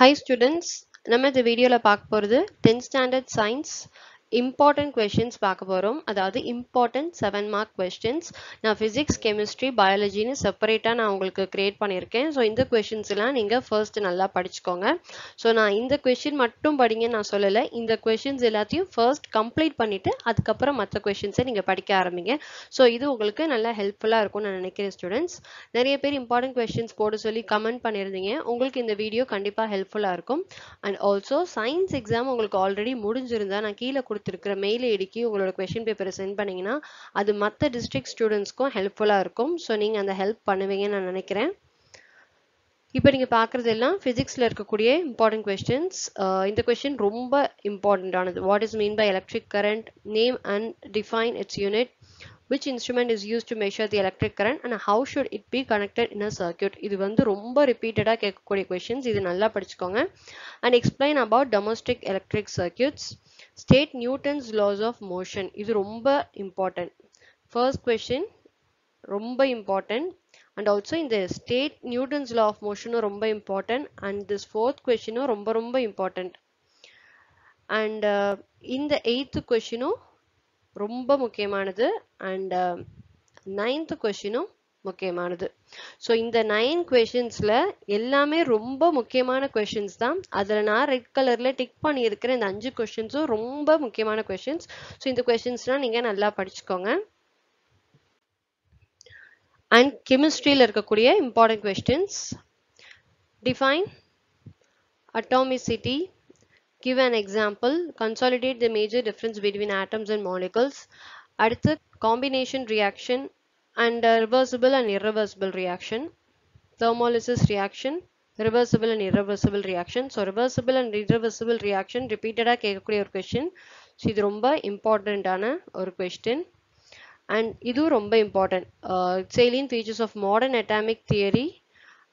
Hi students, நம்ம இந்த வீடியோல பார்க்க போறது 10th standard science important questions பார்க்க போறோம். அதாவது important 7 mark questions. நான் physics, chemistry, biology னு செப்பரேட்டா நான் உங்களுக்கு கிரியேட் பண்ணியிருக்கேன். சோ இந்த क्वेश्चंस எல்லாம் நீங்க first நல்லா படிச்சுக்கோங்க. சோ நான் இந்த क्वेश्चन மட்டும் படிங்க நான் சொல்லல. இந்த क्वेश्चंस எல்லாத்தையும் first complete பண்ணிட்டு அதுக்கு அப்புறம் மற்ற क्वेश्चंस நீங்க படிக்க ஆரம்பிங்க. சோ இது உங்களுக்கு நல்லா ஹெல்ப்ஃபுல்லா இருக்கும் நான் நினைக்கிறேன் students. நிறைய பேர் important questions போட சொல்லி கமெண்ட் பண்ணிருந்தீங்க. உங்களுக்கு இந்த வீடியோ கண்டிப்பா ஹெல்ப்ஃபுல்லா இருக்கும். And also science exam உங்களுக்கு ஆல்ரெடி முடிஞ்சிருந்தா நான் கீழ திருக்குற மெயில் ஐடிக்கு உங்களோட क्वेश्चन பேப்பரை சென்ட் பண்ணீங்கனா அது மத்த டிஸ்ட்ரிக்ட் ஸ்டூடண்ட்ஸ்க்கு ஹெல்ப்ஃபுல்லா இருக்கும் சோ நீங்க அந்த ஹெல்ப் பண்ணுவீங்கன்னு நான் நினைக்கிறேன் இப்போ நீங்க பார்க்கிறது எல்லாம் physicsல இருக்க கூடிய important questions இந்த क्वेश्चन ரொம்ப important ஆனது what is mean by electric current name and define its unit which instrument is used to measure the electric current and how should it be connected in a circuit இது வந்து ரொம்ப ரிபீட்டடா கேட்க கூடிய questions இது நல்லா படிச்சுக்கோங்க and explain about domestic electric circuits state Newton's laws of motion இது ரொம்ப important first question ரொம்ப important and also in the state Newton's law of motion ரொம்ப important and this fourth question ரொம்ப important and in the eighth question ரொம்ப முக்கியமானது and ninth question முக்கியமானது so இந்த 9 क्वेश्चंसல எல்லாமே ரொம்ப முக்கியமான क्वेश्चंस தான் அதல நான் ரெட் கலர்ல டிக் பண்ணி இருக்கிற இந்த 5 क्वेश्चंसம் ரொம்ப முக்கியமான क्वेश्चंस சோ இந்த क्वेश्चंसலாம் நீங்க நல்லா படிச்சுக்கோங்க and chemistryல இருக்க கூடிய important questions define atomicity give an example consolidate the major difference between atoms and molecules அடுத்து combination reaction and reversible and irreversible reaction thermolysis reaction reversible and irreversible reaction so reversible and irreversible reaction repeated-ஆ கேட்கக்கூடிய ஒரு question so இது ரொம்ப important ஆன ஒரு question and இது ரொம்ப important salient features of modern atomic theory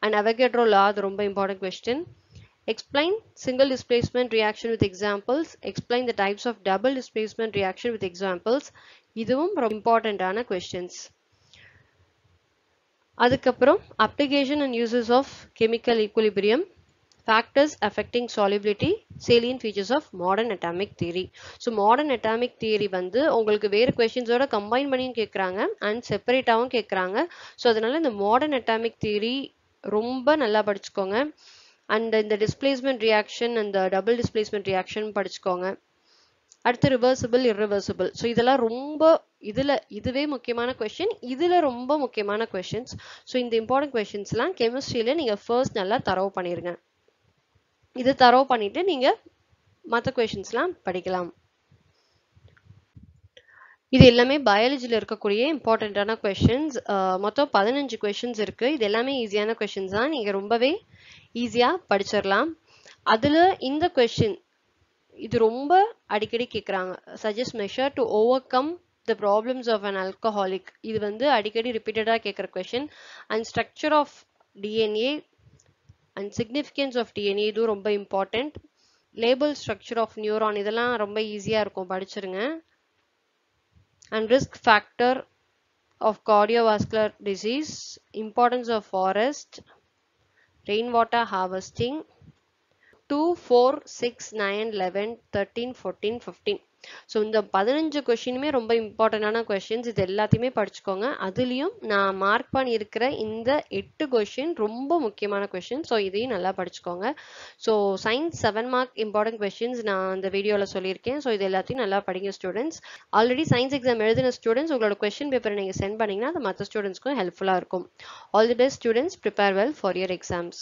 and Avogadro law அது ரொம்ப important question explain single displacement reaction with examples explain the types of double displacement reaction with examples இதுவும் ரொம்ப important ஆன questions அதுக்கப்புறம் application and uses of chemical equilibrium factors affecting solubility salient features of modern atomic theory so modern atomic theory வந்து உங்களுக்கு வேற questions ஓட combine பண்ணி கேக்குறாங்க and செப்பரேட் ஆவும் கேக்குறாங்க so அதனால இந்த modern atomic theory ரொம்ப நல்லா படிச்சுக்கோங்க and இந்த displacement reaction and the double displacement reaction படிச்சுக்கோங்க அடுத்து reversible irreversible so இதெல்லாம் ரொம்ப இதுவே முக்கியமான क्वेश्चन இதுல ரொம்ப முக்கியமான क्वेश्चंस so இந்த important क्वेश्चंसலாம் கெமிஸ்ட்ரியில நீங்க ஃபர்ஸ்ட் நல்லா தரவு பண்ணிருங்க இது தரவு பண்ணிட்டு நீங்க மத்த क्वेश्चंसலாம் படிக்கலாம் இது எல்லாமே பயாலஜில இருக்க கூடிய important ஆன क्वेश्चंस மொத்தம் 15 क्वेश्चंस இருக்கு இது எல்லாமே ஈஸியான क्वेश्चंस தான் நீங்க ரொம்பவே ஈஸியா படிச்சிரலாம் அதுல இந்த क्वेश्चन இது ரொம்ப அடிக்கடி கேக்குறாங்க suggest measure to overcome the problems of an alcoholic இது வந்து அடிக்கடி ரிபீட்டடா கேக்குற question and structure of DNA and significance of DNA இது ரொம்ப important label structure of neuron இதெல்லாம் ரொம்ப ஈஸியா இருக்கும் படிச்சிருங்க and risk factor of cardiovascular disease importance of forest rainwater harvesting 2 4 6 9 11 13 14 15 so இந்த 15 क्वेश्चनமே ரொம்ப இம்பார்ட்டன்ட் ஆன क्वेश्चंस இது எல்லாத்தையுமே படிச்சுக்கோங்க அதுலயும் நான் மார்க் பண்ணி இருக்கிற இந்த 8 क्वेश्चन ரொம்ப முக்கியமான क्वेश्चन so இதையும் நல்லா படிச்சுக்கோங்க so science 7 mark important questions நான் அந்த வீடியோல சொல்லியிருக்கேன் so இது எல்லாத்தையும் நல்லா படிங்க students ஆல்ரெடி science exam எழுதின students உங்களோட क्वेश्चन பேப்பரை நீங்க சென்ட் பண்ணீங்கனா அது மற்ற students க்கு ஹெல்ப்ஃபுல்லா இருக்கும் all the best students prepare well for your exams